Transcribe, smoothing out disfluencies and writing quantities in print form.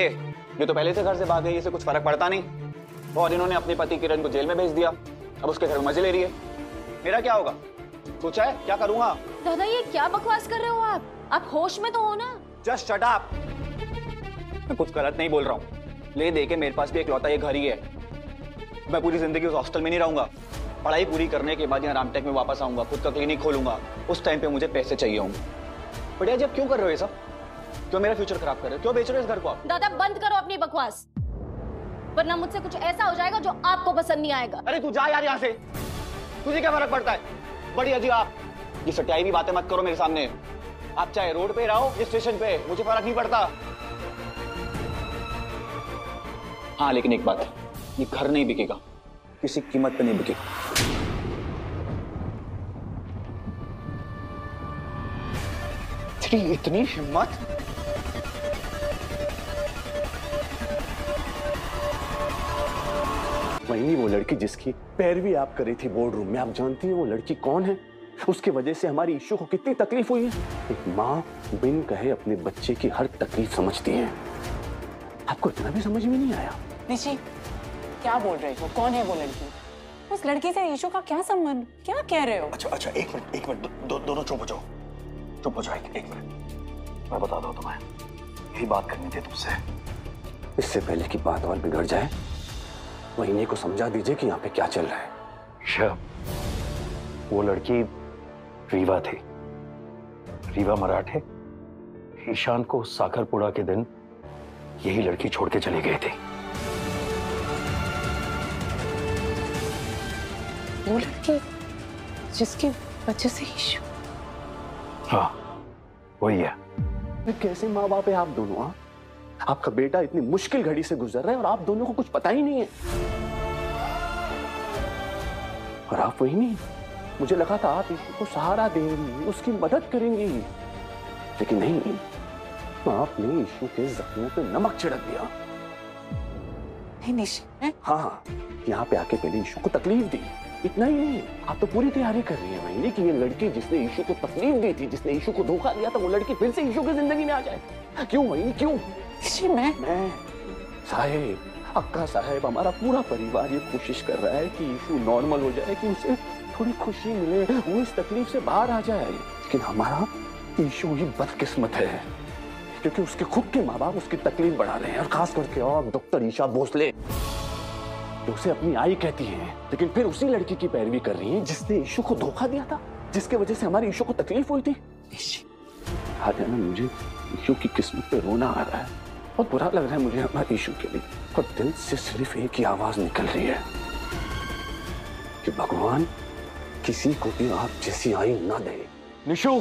ये तो पहले से घर से भाग गई, इसे कुछ फर्क पड़ता नहीं। और इन्होंने अपने पति किरण को जेल में भेज दिया, अब उसके घर मजे ले रही है। मेरा क्या होगा? सोचा है क्या करूंगा? दादा ये क्या बकवास कर रहे हो आप होश में तो हो ना। Just shut up. मैं कुछ गलत नहीं बोल रहा हूँ। ले दे के मेरे पास भी इकलौता ये घर ही है। मैं पूरी जिंदगी उस हॉस्टल में नहीं रहूंगा। पढ़ाई पूरी करने के बाद यहाँ रामटेक में वापस आऊंगा, खुद का क्लिनिक खोलूंगा। उस टाइम पे मुझे पैसे चाहिए होंगे। बढ़िया जब क्यों कर रहे हो ये सब? क्यों मेरा फ्यूचर खराब कर रहे हो? क्यों बेच रहे हो इस घर को आप? दादा बंद करो अपनी बकवास, वरना मुझसे कुछ ऐसा हो जाएगा जो आपको पसंद नहीं आएगा। अरे तू जा यार यहाँ से, तुझे क्या फर्क पड़ता है? बढ़िया जी आप ये सटाई भी बातें मत करो मेरे सामने। आप चाहे रोड पे रहो या स्टेशन पे, मुझे फर्क नहीं पड़ता। हाँ लेकिन एक बात, ये घर नहीं बिकेगा, किसी कीमत पे नहीं बिकेगा। तेरी इतनी हिम्मत! वही वो लड़की जिसकी पैरवी आप करी थी बोर्ड रूम में, आप जानती हैं वो लड़की कौन है? उसके वजह से हमारी इशू को कितनी तकलीफ हुई है। एक माँ बिन कहे अपने बच्चे की हर तकलीफ समझती है। आपको इतना भी समझ में नहीं आया? निशी क्या बोल रहे हो? कौन है वो लड़की? उस लड़की से इशू का क्या संबंध? क्या कह रहे हो? अच्छा एक मिनट दोनों चुप हो जाओ। एक मिनट मैं बता दो तुम्हें, यही बात करनी थी तुमसे। इससे पहले की बात और बिगड़ जाए महीने को समझा दीजिए कि यहाँ पे क्या चल रहा है। वो लड़की रीवा थी, रीवा मराठे। ईशान को साखरपुड़ा के दिन यही लड़की छोड़ के चली गई थी। वो लड़की जिसके बच्चे से इशू? हाँ वही है। कैसे माँ बाप है आप दोनों? हाँ आपका बेटा इतनी मुश्किल घड़ी से गुजर रहा है और आप दोनों को कुछ पता ही नहीं है। और आप वही नहीं, मुझे लगा था आप इसको सहारा देंगी, उसकी मदद करेंगी, लेकिन नहीं, आपने इशू के जख्मों पे नमक छिड़क दिया। नहीं निशी, हाँ यहाँ पे आके पहले इशू को तकलीफ दी। इतना ही नहीं, आप तो पूरी तैयारी कर रही है महीने की ये लड़की जिसने इशू को तकलीफ दी थी, जिसने इशू को धोखा दिया था, वो लड़की फिर से इशू की जिंदगी में आ जाए। क्यों महीने क्यों? मैं साहेब, अक्का साहेब, हमारा पूरा परिवार ये कोशिश कर रहा है कि इशू नॉर्मल हो जाए, कि उसे थोड़ी खुशी मिले, वो इस तकलीफ से बाहर आ जाए। लेकिन हमारा इशू ही बदकिस्मत है क्योंकि उसके खुद के माँ बाप उसकी तकलीफ बढ़ा रहे हैं, और खास करके और डॉक्टर ईशा भोसले जो उसे अपनी आई कहती है, लेकिन फिर उसी लड़की की पैरवी कर रही है जिसने इशू को धोखा दिया था, जिसकी वजह से हमारी इशू को तकलीफ हुई थी। आज है ना मुझे इशू की किस्मत पे रोना आ रहा है, बहुत बुरा लग रहा है मुझे हमारे इशू के लिए, और दिल से सिर्फ एक ही आवाज निकल रही है कि भगवान किसी को भी आप जैसी आई ना दे। निशु